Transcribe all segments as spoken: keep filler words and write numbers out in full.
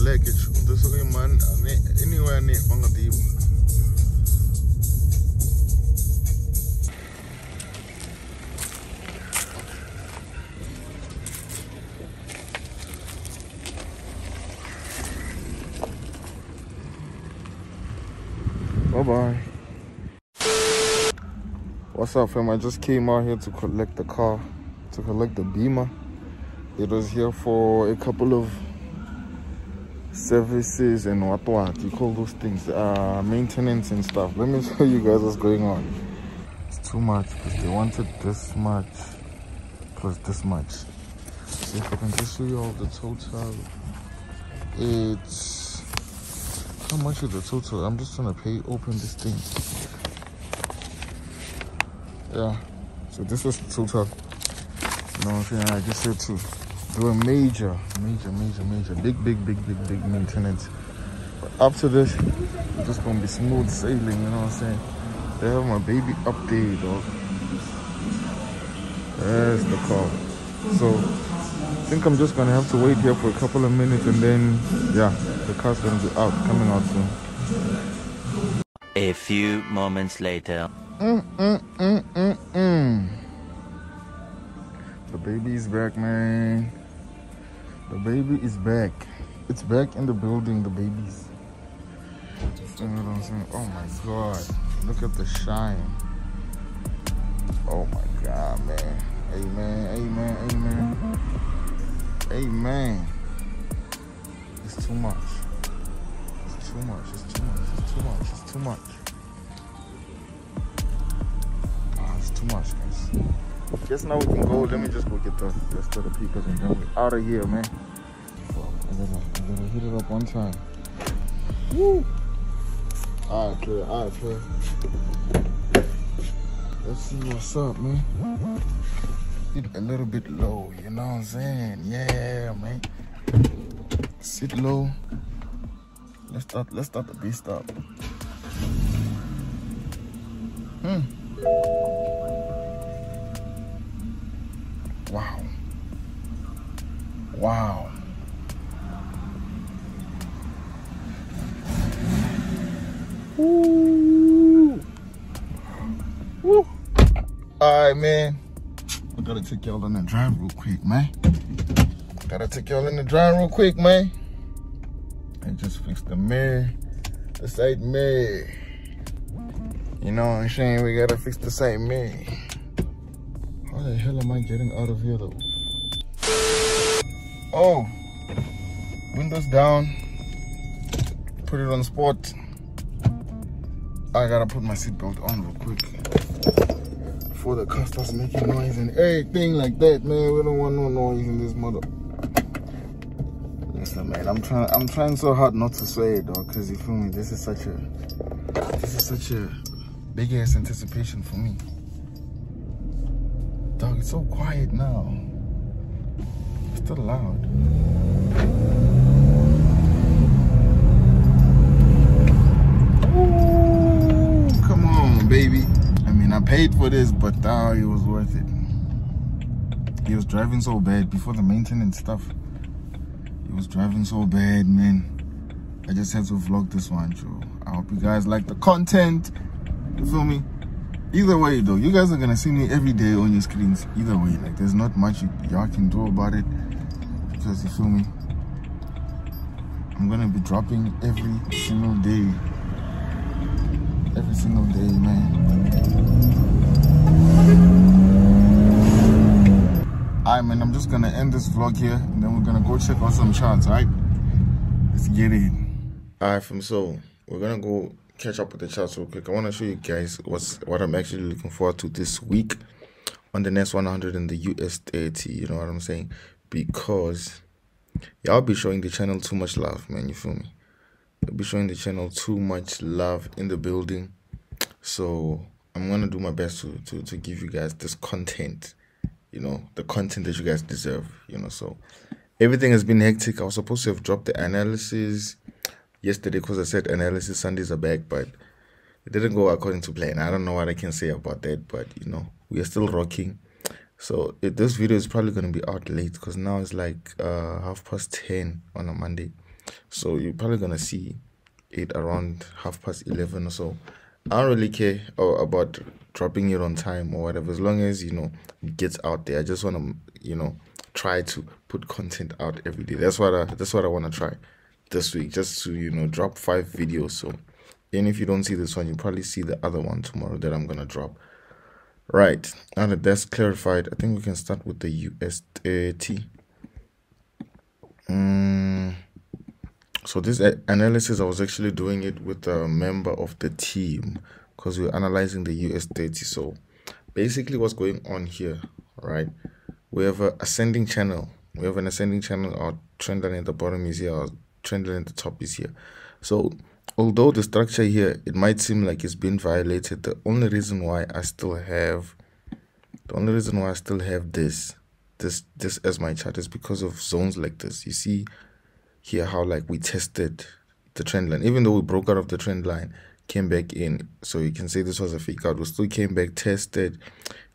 leggage. This is man anywhere near Mangadeep. Bye bye. What's up, fam? I just came out here to collect the car, to collect the Beamer. It was here for a couple of services and what what you call those things, uh, maintenance and stuff. Let me show you guys what's going on. It's too much because they wanted this much plus this much. So if I can just show you all the total, it's how much is the total? I'm just trying to pay open this thing. Yeah, so this was the total. You know what I'm saying? I just said too. They were major, major, major, major, big, big, big, big, big maintenance. But after this, it's just gonna be smooth sailing, you know what I'm saying? They have my baby up there, dog. There's the car. So, I think I'm just gonna have to wait here for a couple of minutes and then, yeah, the car's gonna be out, coming out soon. A few moments later. Mm, mm, mm, mm, mm. The baby is back, man. The baby is back. It's back in the building, the babies. You know what I'm saying? Oh my God. Look at the shine. Oh my God, man. Amen, amen, amen. Amen. It's too much. It's too much, it's too much, it's too much, it's too much. Ah, it's too much, guys. Just now we can go. Let me just go get the rest of the people and then we're out of here, man. I gotta, I gotta hit it up one time. Woo! Alright, clear, alright, clear. Let's see what's up, man. Sit a little bit low, you know what I'm saying? Yeah, man. Sit low. Let's start, let's start the beast up. Hmm. Wow. Wow. Woo. Woo. Alright, man. I gotta take y'all in the drive real quick, man. Gotta take y'all in the drive real quick, man. I just fixed the mirror. The side mirror. You know what I'm saying? We gotta fix the side mirror. How the hell am I getting out of here though? Oh, windows down, put it on sport. I gotta put my seatbelt on real quick before the car starts making noise and everything like that, man. We don't want no noise in this mother. Listen, man, I'm trying I'm trying so hard not to swear, dog, cause you feel me, this is such a this is such a big ass anticipation for me. Dog, it's so quiet now. It's still loud. Ooh, come on, baby. I mean, I paid for this, but uh, it was worth it. He was driving so bad before the maintenance stuff. He was driving so bad, man. I just had to vlog this one, too. I hope you guys like the content. You feel me? Either way though, you guys are gonna see me every day on your screens. Either way, like there's not much y'all can do about it, because you feel me, I'm gonna be dropping every single day, every single day, man. Alright, man, I'm just gonna end this vlog here, and then we're gonna go check out some shots. Alright, let's get it. Alright, from so we're gonna go catch up with the charts real quick. I want to show you guys what's what I'm actually looking forward to this week on the NASDAQ one hundred and the U S thirty. You know what I'm saying? Because y'all be showing the channel too much love, man. You feel me? I'll be showing the channel too much love in the building. So I'm gonna do my best to to to give you guys this content. You know, the content that you guys deserve. You know, so everything has been hectic. I was supposed to have dropped the analysis yesterday, because I said analysis Sundays are back, but it didn't go according to plan. I don't know what I can say about that, but you know, we are still rocking. So it, this video is probably going to be out late, because now it's like uh half past ten on a Monday. So you're probably gonna see it around half past eleven or so. I don't really care about dropping it on time or whatever, as long as, you know, it gets out there. I just want to, you know, try to put content out every day. That's what I, that's what I want to try this week, just to, you know, drop five videos. So even if you don't see this one, you probably see the other one tomorrow that I'm gonna drop. Right, now that that's clarified, I think we can start with the U S thirty. Um, so this analysis, I was actually doing it with a member of the team because we we're analyzing the U S thirty. So basically what's going on here, right? We have an ascending channel. We have an ascending channel. Our trend line at the bottom is here. Our trend line at the top is here. So although the structure here, it might seem like it's been violated, the only reason why I still have, the only reason why I still have this, this, this as my chart is because of zones like this. You see here how like we tested the trend line, even though we broke out of the trend line, came back in. So you can say this was a fake out. We still came back, tested,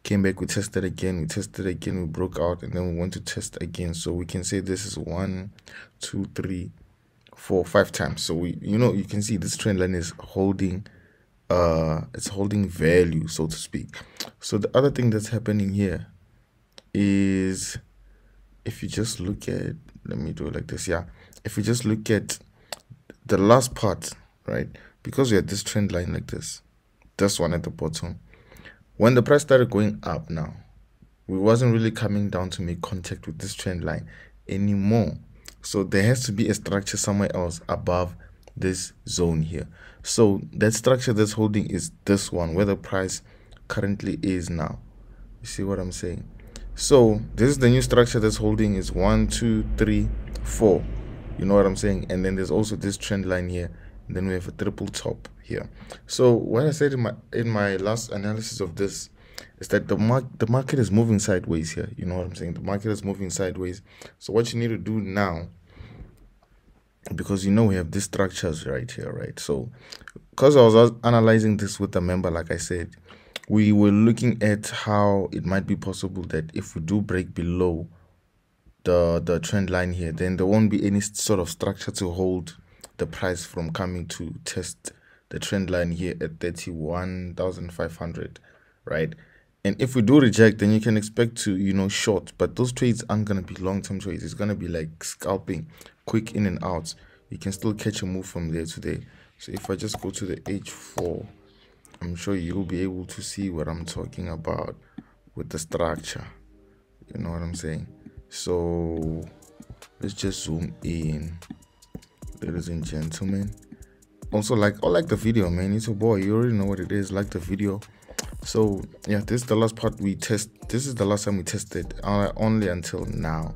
came back, we tested again, we tested again, we broke out, and then we went to test again. So we can say this is one, two, three, four, five times. So we, you know, you can see this trend line is holding, uh, it's holding value, so to speak. So the other thing that's happening here is, if you just look at, let me do it like this. Yeah, if you just look at the last part, right? Because we had this trend line like this, this one at the bottom. When the price started going up, now we wasn't really coming down to make contact with this trend line anymore. So there has to be a structure somewhere else above this zone here. So that structure that's holding is this one, where the price currently is now. You see what I'm saying? So this is the new structure that's holding is one, two, three, four. You know what I'm saying? And then there's also this trend line here. And then we have a triple top here. So what I said in my in my last analysis of this is that the mark the market is moving sideways here. You know what I'm saying? The market is moving sideways. So what you need to do now, because you know we have these structures right here, right? So because I was analyzing this with a member, like I said, we were looking at how it might be possible that if we do break below the the trend line here, then there won't be any sort of structure to hold the price from coming to test the trend line here at thirty-one thousand five hundred, right? And if we do reject, then you can expect to, you know, short, but those trades aren't going to be long-term trades. It's going to be like scalping, quick in and out. You can still catch a move from there today. So if I just go to the H four, I'm sure you'll be able to see what I'm talking about with the structure. You know what I'm saying? So let's just zoom in, ladies and gentlemen. Also, like or like the video, man. It's your boy. You already know what it is. Like the video. So yeah, this is the last part we test. This is the last time we tested, uh, only until now.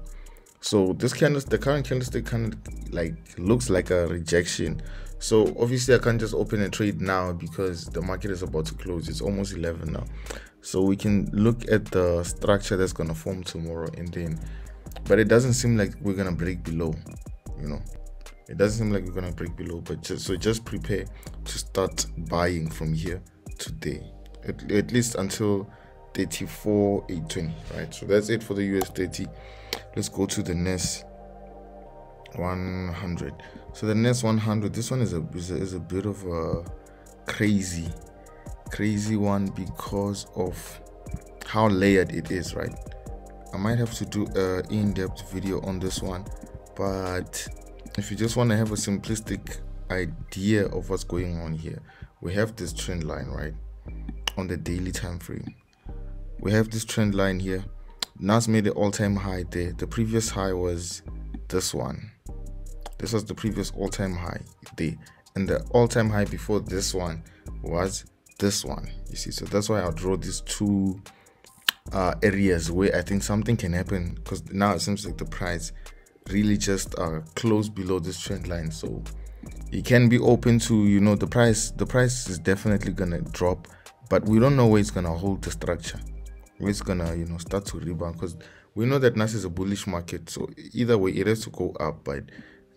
So this candlestick, the current candlestick, kind of like looks like a rejection. So obviously I can't just open a trade now because the market is about to close. It's almost eleven now. So we can look at the structure that's gonna form tomorrow, and then, but it doesn't seem like we're gonna break below. You know, it doesn't seem like we're gonna break below. But just, so just prepare to start buying from here today, at, at least until thirty-four eight twenty, right? So that's it for the U S thirty. Let's go to the N A S one hundred. So the N A S one hundred, this one is a, is a is a bit of a crazy crazy one because of how layered it is, right? I might have to do a in-depth video on this one, but if you just want to have a simplistic idea of what's going on here, we have this trend line, right, on the daily time frame. We have this trend line here. N A S made an all-time high there. The previous high was this one. This was the previous all-time high there, and the all-time high before this one was this one. You see, so that's why I draw these two uh, areas where I think something can happen, because now it seems like the price really just uh, closed below this trend line. So it can be open to, you know, the price. The price is definitely gonna drop, but we don't know where it's gonna hold the structure. Where it's gonna, you know, start to rebound, because we know that N A S is a bullish market. So either way, it has to go up, but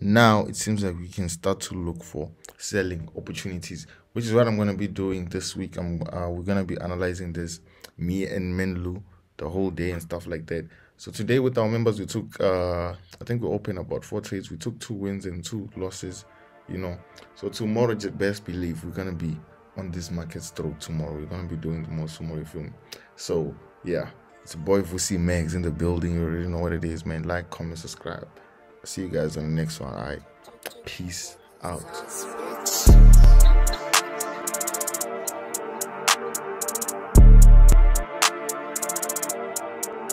now it seems like we can start to look for selling opportunities, which is what I'm going to be doing this week. I'm uh, we're going to be analyzing this, me and Menlu, the whole day and stuff like that. So today with our members, we took, uh, I think we opened about four trades. We took two wins and two losses, you know. So tomorrow, just best believe we're going to be on this market stroke tomorrow. We're going to be doing the most tomorrow film. So, yeah, it's your boy Vussy Magz in the building. You already know what it is, man. Like, comment, subscribe. I'll see you guys on the next one. All right. Peace out.